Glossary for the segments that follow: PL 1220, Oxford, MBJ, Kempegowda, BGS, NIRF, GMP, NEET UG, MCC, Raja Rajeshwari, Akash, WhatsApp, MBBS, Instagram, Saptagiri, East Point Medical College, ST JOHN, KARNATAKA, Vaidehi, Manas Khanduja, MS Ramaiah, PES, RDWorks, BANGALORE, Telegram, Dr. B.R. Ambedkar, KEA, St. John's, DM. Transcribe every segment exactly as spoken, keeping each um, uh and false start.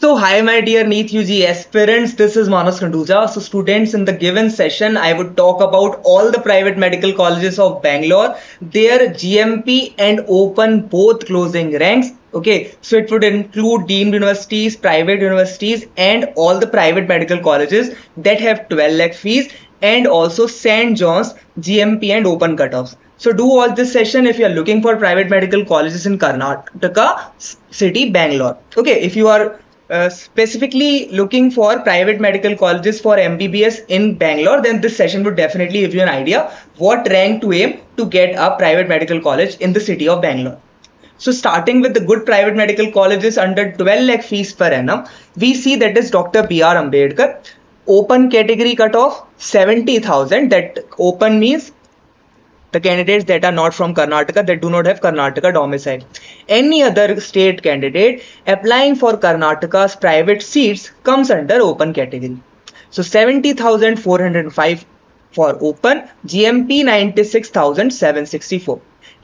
So hi my dear NEET U G aspirants, this is Manas Khanduja. So students, in the given session I would talk about all the private medical colleges of Bangalore, their G M P and open both closing ranks. Okay, so it would include deemed universities, private universities and all the private medical colleges that have twelve lakh fees, and also Saint John's, G M P and open cutoffs. So do all this session if you are looking for private medical colleges in Karnataka city, Bangalore. Okay, if you are Uh, specifically looking for private medical colleges for M B B S in Bangalore, then this session would definitely give you an idea what rank to aim to get a private medical college in the city of Bangalore. So starting with the good private medical colleges under twelve lakh fees per annum, we see that is Doctor B R Ambedkar, open category cutoff seventy thousand. That open means the candidates that are not from Karnataka, that do not have Karnataka domicile. Any other state candidate applying for Karnataka's private seats comes under open category. So seventy thousand four hundred five for open, G M P ninety-six thousand seven hundred sixty-four.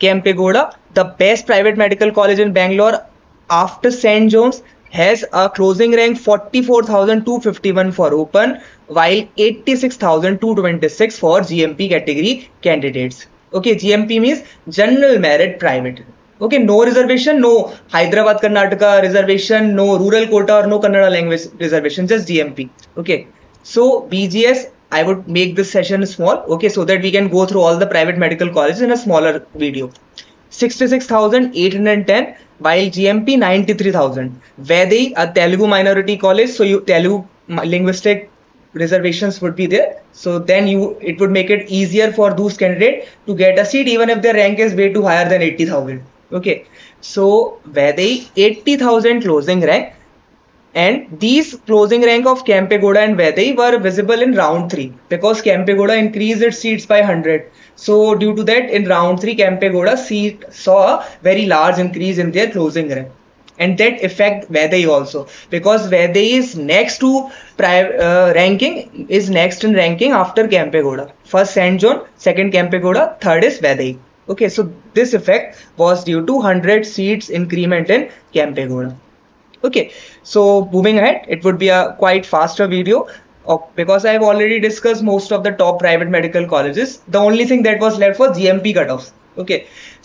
Kempegowda, the best private medical college in Bangalore after Saint John's, has a closing rank forty-four thousand two hundred fifty-one for open, while eighty-six thousand two hundred twenty-six for G M P category candidates. Okay, G M P means general merit private. Okay, no reservation, no Hyderabad Karnataka reservation, no rural quota or no Kannada language reservation, just G M P. Okay, so B G S, I would make this session small, okay, so that we can go through all the private medical colleges in a smaller video. sixty-six thousand eight hundred ten, while G M P ninety-three thousand. Vaidehi, a Telugu minority college, so you Telugu linguistic reservations would be there, so then you it would make it easier for those candidates to get a seat even if their rank is way too higher than eighty thousand. Okay, so Vaidehi eighty thousand closing rank, and these closing rank of Kempegowda and Vaidehi were visible in round three because Kempegowda increased its seats by one hundred. So due to that, in round three Kempegowda seat saw a very large increase in their closing rank. And that affect Vaidehi also, because Vaidehi is next to uh, ranking, is next in ranking after Kempegowda. First Saint John, second Kempegowda, third is Vaidehi. Okay, so this effect was due to one hundred seats increment in Kempegowda. Okay, so moving ahead, it would be a quite faster video because I have already discussed most of the top private medical colleges. The only thing that was left was G M P cutoffs. Okay,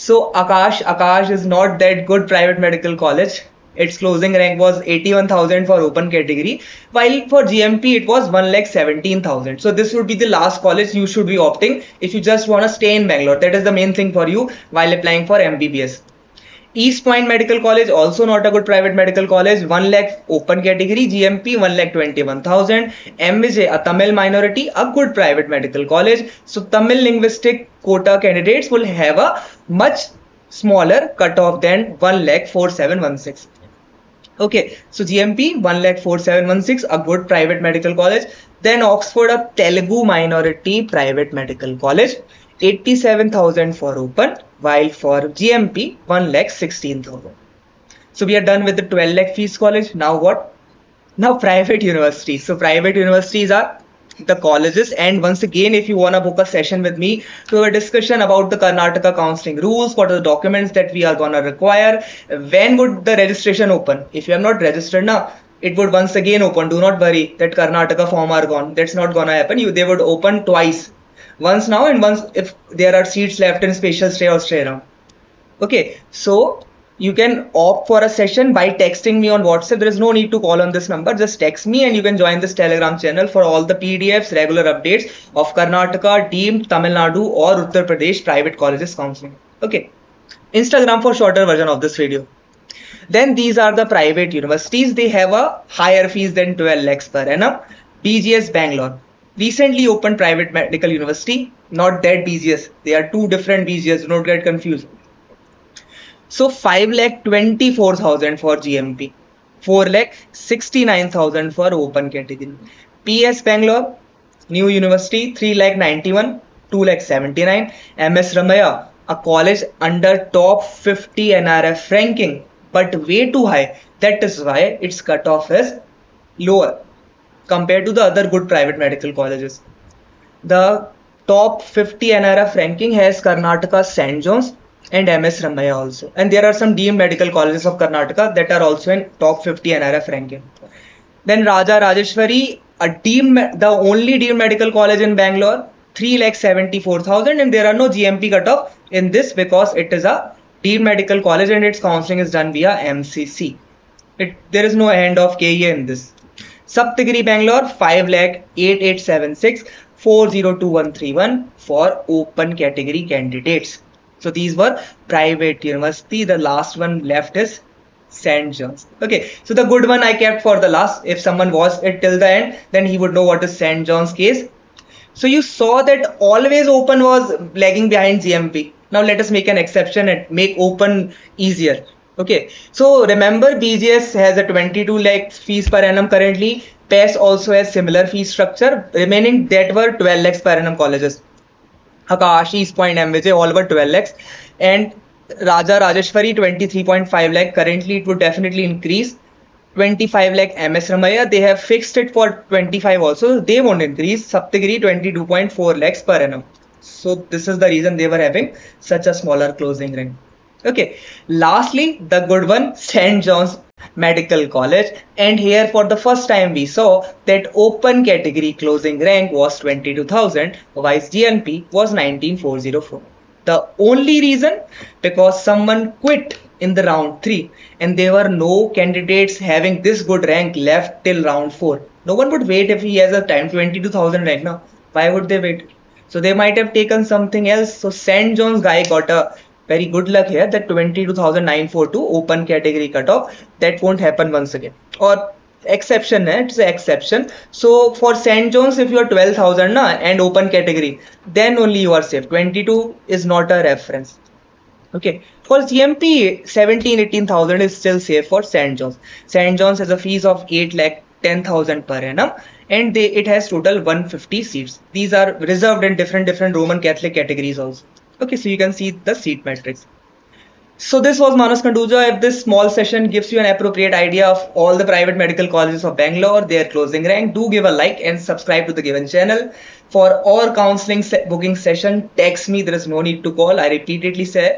so Akash, Akash is not that good private medical college. Its closing rank was eighty-one thousand for open category, while for G M P it was one lakh seventeen thousand. So this would be the last college you should be opting if you just want to stay in Bangalore. That is the main thing for you while applying for M B B S. East Point Medical College, also not a good private medical college, one lakh open category, G M P one lakh twenty-one thousand. M B J, a Tamil minority, a good private medical college. So Tamil linguistic quota candidates will have a much smaller cutoff than one lakh forty-seven thousand one hundred sixteen. Okay, so G M P one lakh forty-seven thousand one hundred sixteen, a good private medical college. Then Oxford, a Telugu minority private medical college, eighty-seven thousand for open, while for G M P one lakh sixteen thousand. So we are done with the twelve lakh fees college. Now what? Now private universities. So private universities are the colleges, and once again if you want to book a session with me to a discussion about the Karnataka counseling rules, what are the documents that we are going to require, when would the registration open? If you have not registered now, it would once again open. Do not worry that Karnataka form are gone. That's not going to happen. You, they would open twice. Once now and once if there are seats left in special stay or stay around. Okay, so you can opt for a session by texting me on WhatsApp. There is no need to call on this number. Just text me, and you can join this Telegram channel for all the P D Fs, regular updates of Karnataka, deemed Tamil Nadu or Uttar Pradesh private colleges counseling. Okay, Instagram for shorter version of this video. Then these are the private universities. They have a higher fees than twelve lakhs per annum. B G S Bangalore, recently opened private medical university, not that B G S. They are two different B G S, do not get confused. So five lakh twenty-four thousand for G M P, four lakh sixty-nine thousand for open category. P E S Bangalore, new university, three lakh ninety-one, two lakh seventy-nine. M S Ramaiah, a college under top fifty N R F ranking, but way too high. That is why its cutoff is lower compared to the other good private medical colleges. The top fifty N R F ranking has Karnataka Saint John's, and M S Ramaiah also. And there are some D M medical colleges of Karnataka that are also in top fifty N R F ranking. Then Raja Rajeshwari, a team, the only D M medical college in Bangalore, three lakh seventy-four thousand, and there are no G M P cutoff in this because it is a D M medical college and its counseling is done via M C C. It, there is no end of K E A in this. Saptagiri Bangalore, five lakh eighty-eight thousand seven hundred six, four zero two one three one for open category candidates. So these were private university. The last one left is Saint John's. Okay, so the good one I kept for the last. If someone watched it till the end, then he would know what is Saint John's case. So you saw that always open was lagging behind G M P. Now let us make an exception and make open easier. Okay, so remember B G S has a twenty-two lakh fees per annum currently. P E S also has similar fee structure. Remaining that were twelve lakhs per annum colleges. Akash, East Point, M B J, all were twelve lakhs, and Raja Rajeshwari twenty-three point five lakh. Currently it would definitely increase. twenty-five lakh M S Ramaiah, they have fixed it for twenty-five also. They won't increase. Saptagiri twenty-two point four lakhs per annum. So this is the reason they were having such a smaller closing ring. Okay, lastly the good one, Saint John's Medical College, and here for the first time we saw that open category closing rank was twenty-two thousand, whilst G M P was nineteen thousand four hundred four. The only reason, because someone quit in the round three and there were no candidates having this good rank left till round four. No one would wait if he has a time twenty-two thousand rank now. Why would they wait? So they might have taken something else. So Saint John's guy got a very good luck here, that twenty-two thousand nine hundred forty-two open category cutoff. That won't happen once again, or exception, it's an exception. So for Saint John's, if you are twelve thousand na, and open category, then only you are safe. twenty-two is not a reference. Okay, for G M P, seventeen, eighteen thousand is still safe for Saint John's. Saint John's has a fees of eight lakh ten thousand per annum, and they, it has total one hundred fifty seats. These are reserved in different different Roman Catholic categories also. Okay, so you can see the seat matrix. So this was Manas Khanduja. If this small session gives you an appropriate idea of all the private medical colleges of Bangalore, their closing rank, do give a like and subscribe to the given channel. For all counseling se booking session, text me. There is no need to call. I repeatedly say.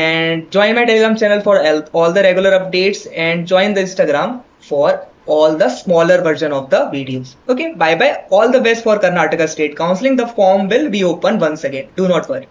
And join my Telegram channel for all the regular updates, and join the Instagram for all the smaller version of the videos. Okay, bye bye. All the best for Karnataka State Counseling. The form will be open once again. Do not worry.